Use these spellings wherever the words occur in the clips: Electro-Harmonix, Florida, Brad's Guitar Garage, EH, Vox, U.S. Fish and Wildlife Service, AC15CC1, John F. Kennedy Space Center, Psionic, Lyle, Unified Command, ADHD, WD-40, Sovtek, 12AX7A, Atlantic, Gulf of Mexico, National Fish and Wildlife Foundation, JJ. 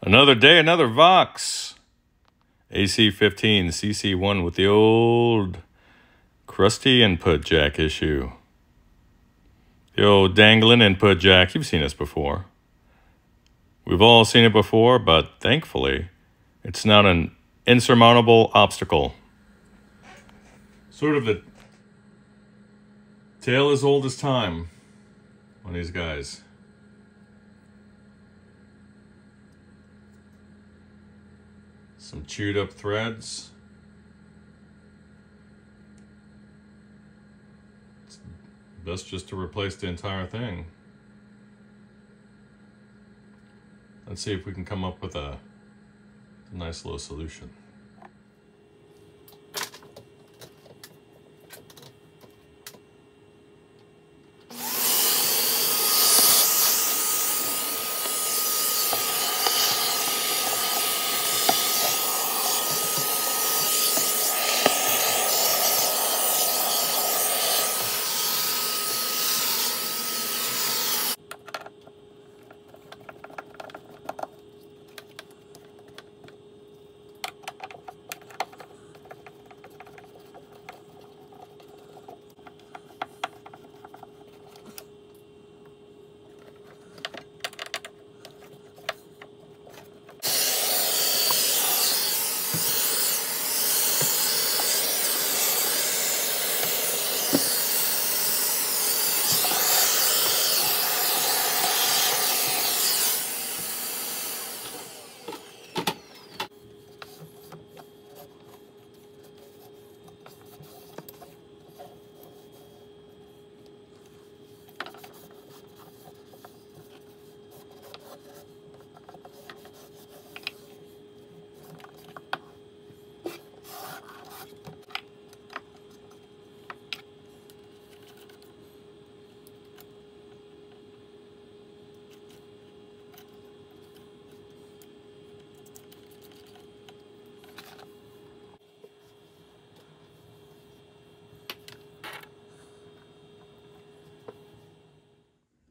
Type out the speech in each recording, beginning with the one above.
Another day, another Vox. AC15CC1 with the old crusty input jack issue. The old dangling input jack. You've seen this before. We've all seen it before, but thankfully, it's not an insurmountable obstacle. Sort of the tale as old as time on these guys. Some chewed up threads. It's best just to replace the entire thing. Let's see if we can come up with a nice little solution.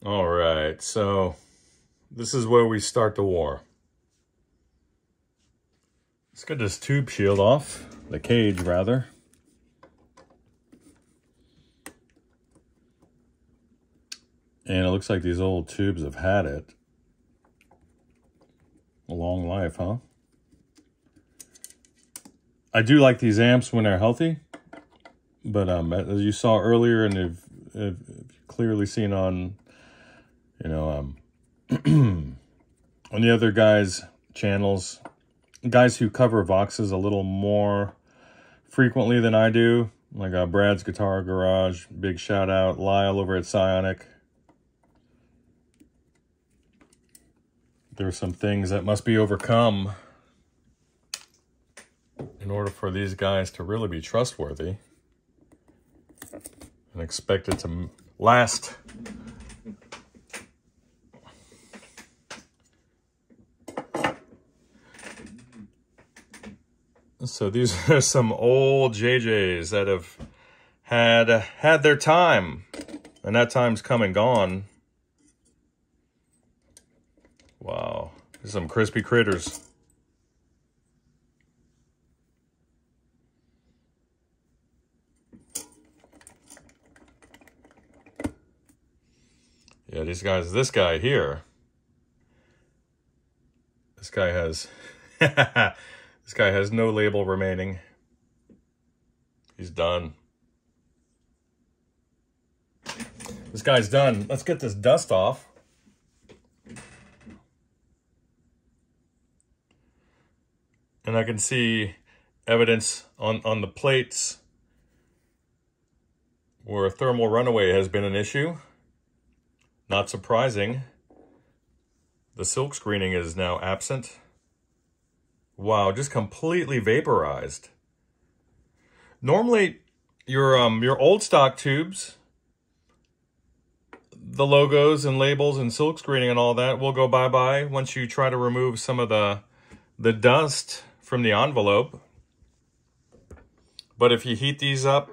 All right, so this is where we start the war. Let's get this tube shield off, the cage rather. And it looks like these old tubes have had it. A long life, huh? I do like these amps when they're healthy, but as you saw earlier and they've clearly seen on on the other guys' channels, guys who cover Voxes a little more frequently than I do, like Brad's Guitar Garage, big shout out, Lyle over at Psionic. There are some things that must be overcome in order for these guys to really be trustworthy and expected to last. So these are some old JJs that have had their time, and that time's come and gone. Wow, there's some crispy critters. Yeah, these guys, this guy here. This guy has... This guy has no label remaining. He's done. This guy's done. Let's get this dust off. And I can see evidence on the plates where thermal runaway has been an issue. Not surprising. The silk screening is now absent. Wow, just completely vaporized. Normally, your old stock tubes, the logos and labels and silk screening and all that will go bye-bye once you try to remove some of the dust from the envelope. But if you heat these up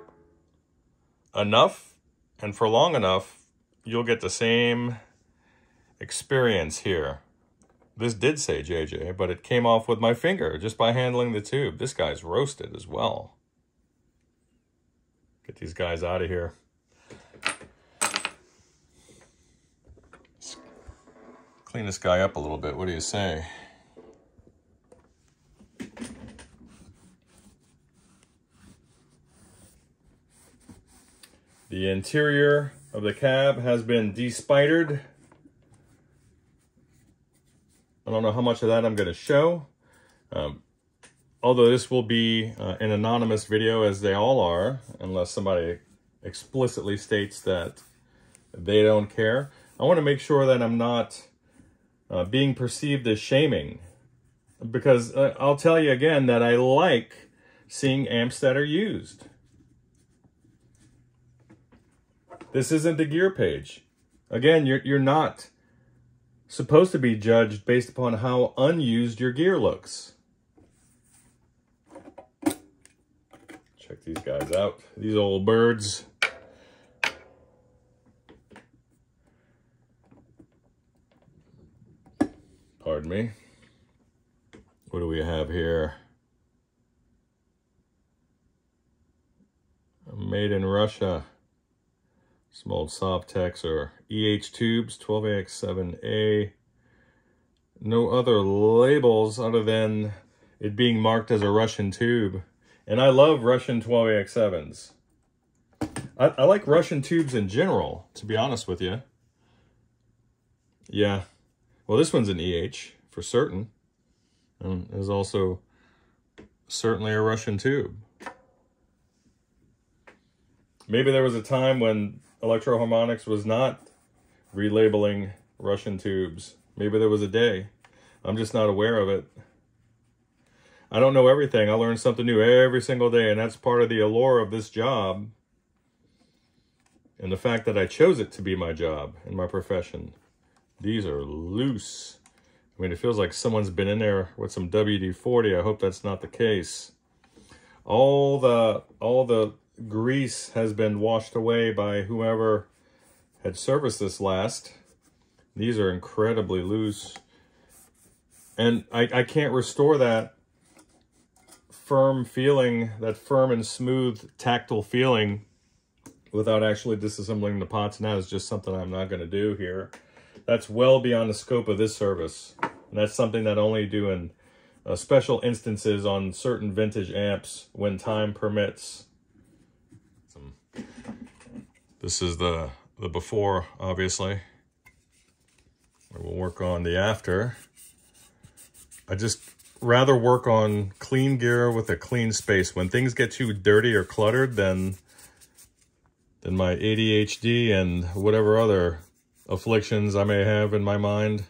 enough and for long enough, you'll get the same experience here. This did say JJ, but it came off with my finger just by handling the tube. This guy's roasted as well. Get these guys out of here. Let's clean this guy up a little bit. What do you say? The interior of the cab has been de-spidered. I don't know how much of that I'm going to show. Although this will be an anonymous video, as they all are, unless somebody explicitly states that they don't care. I want to make sure that I'm not being perceived as shaming, because I'll tell you again that I like seeing amps that are used. This isn't the gear page. Again, you're not supposed to be judged based upon how unused your gear looks. Check these guys out, these old birds. Pardon me. What do we have here? Made in Russia. Some old Sovtek or EH tubes, 12AX7A. No other labels other than it being marked as a Russian tube. And I love Russian 12AX7s. I like Russian tubes in general, to be honest with you. Yeah. Well, this one's an EH for certain. And is also certainly a Russian tube. Maybe there was a time when Electro-Harmonix was not relabeling Russian tubes. Maybe there was a day. I'm just not aware of it. I don't know everything. I learn something new every single day, and that's part of the allure of this job and the fact that I chose it to be my job and my profession. These are loose. I mean, it feels like someone's been in there with some WD-40. I hope that's not the case. All the grease has been washed away by whoever had serviced this last. These are incredibly loose. And I can't restore that firm feeling, that firm and smooth tactile feeling, without actually disassembling the pots. And that is just something I'm not going to do here. That's well beyond the scope of this service. And that's something that I only do in special instances on certain vintage amps when time permits. This is the before, obviously. We'll work on the after. I just rather work on clean gear with a clean space. When things get too dirty or cluttered, then my ADHD and whatever other afflictions I may have in my mind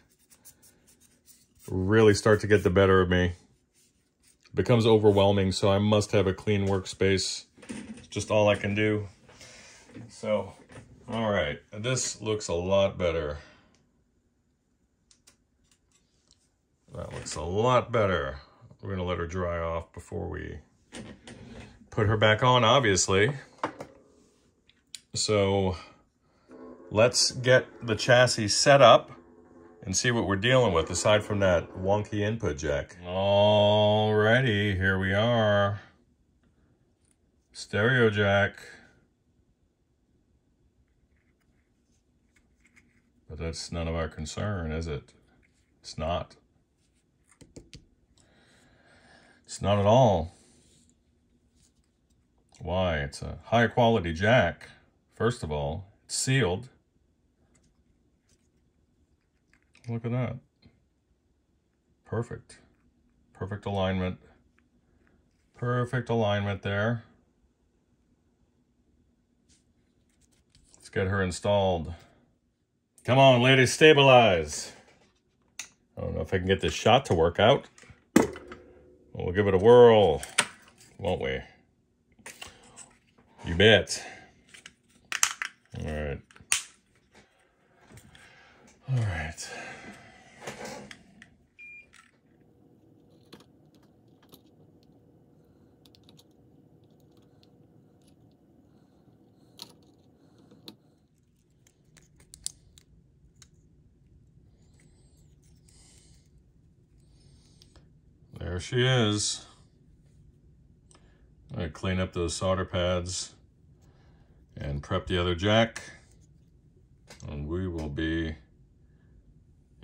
really start to get the better of me. It becomes overwhelming, so I must have a clean workspace. It's just all I can do. So, all right, this looks a lot better. That looks a lot better. We're gonna let her dry off before we put her back on, obviously. So let's get the chassis set up and see what we're dealing with, aside from that wonky input jack. Alrighty, here we are. Stereo jack. But that's none of our concern, is it? It's not. It's not at all. Why? It's a high quality jack. First of all, it's sealed. Look at that. Perfect. Perfect alignment. Perfect alignment there. Let's get her installed. Come on, ladies, stabilize. I don't know if I can get this shot to work out. We'll give it a whirl, won't we? You bet. All right. All right. There she is. I clean up those solder pads and prep the other jack, and we will be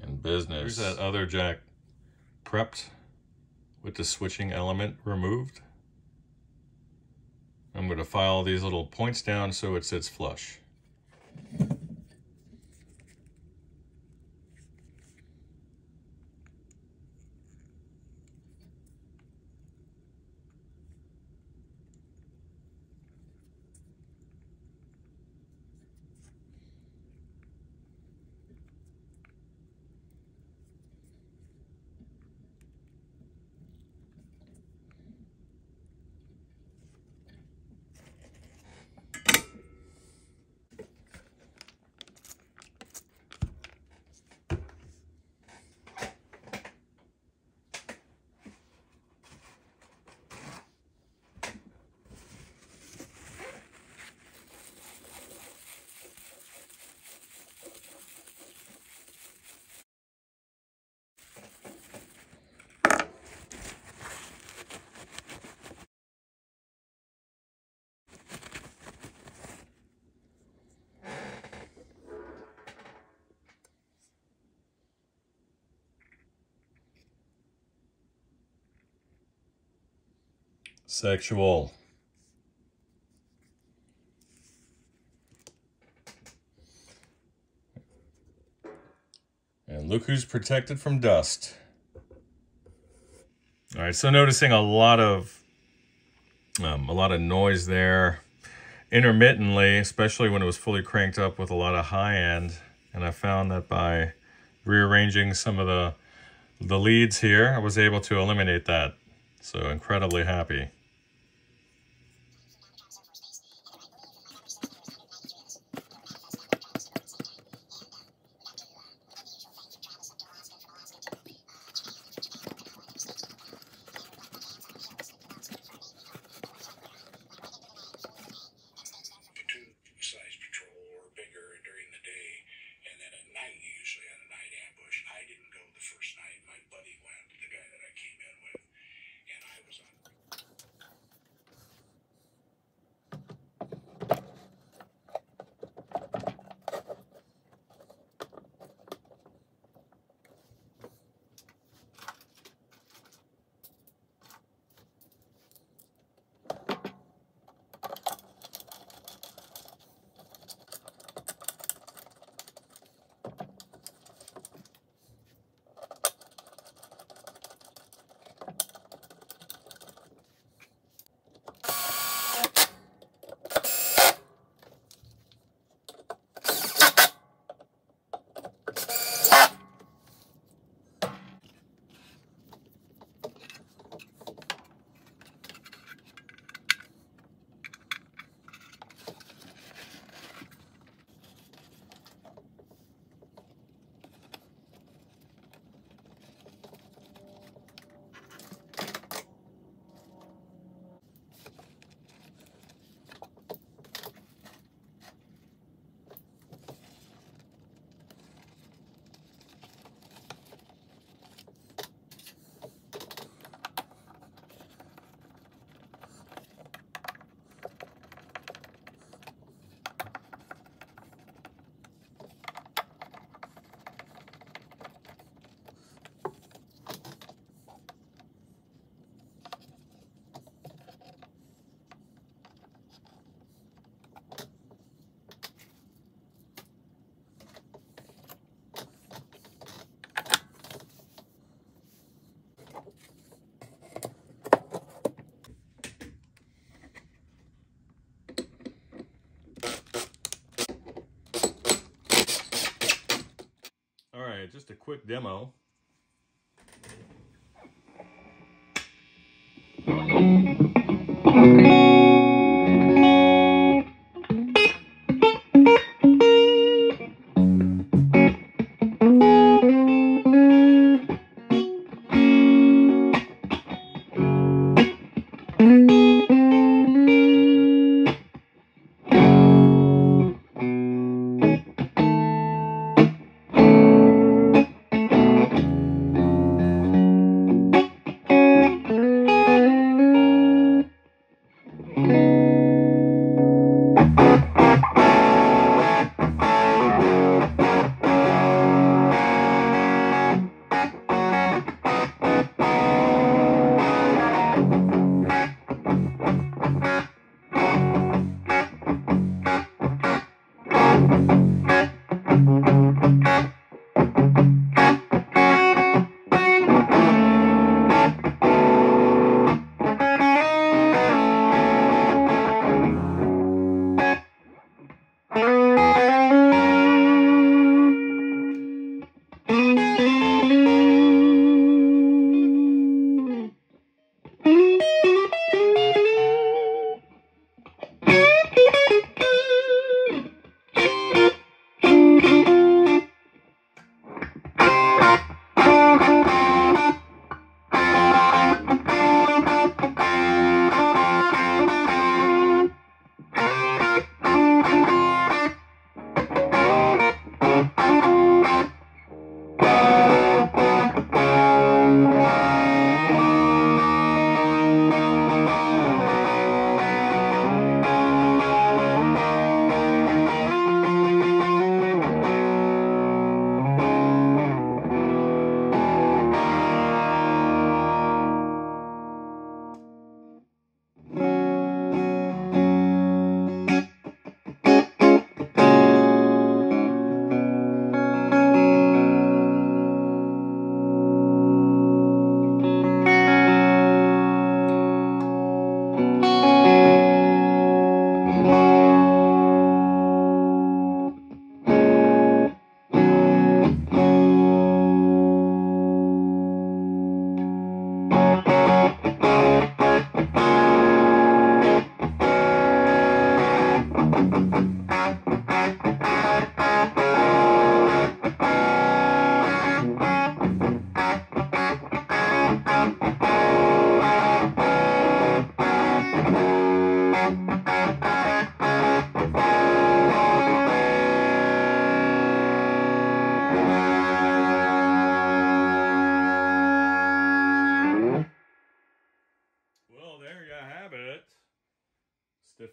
in business. Here's that other jack prepped with the switching element removed. I'm going to file these little points down so it sits flush. Sexual. And look who's protected from dust. All right, so noticing a lot of noise there intermittently, especially when it was fully cranked up with a lot of high end. And I found that by rearranging some of the leads here, I was able to eliminate that. So incredibly happy. Just a quick demo.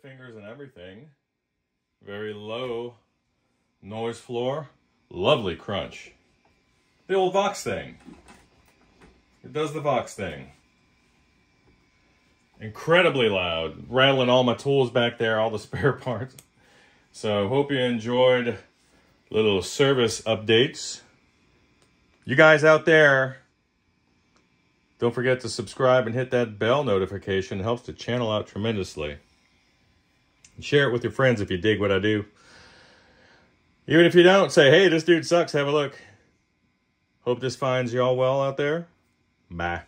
fingers and everything. Very low noise floor. Lovely crunch. The old Vox thing. It does the Vox thing. Incredibly loud. Rattling all my tools back there, all the spare parts. So, hope you enjoyed little service updates. You guys out there, don't forget to subscribe and hit that bell notification. It helps the channel out tremendously. And share it with your friends if you dig what I do. Even if you don't, say, hey, this dude sucks. Have a look. Hope this finds you all well out there. Bye.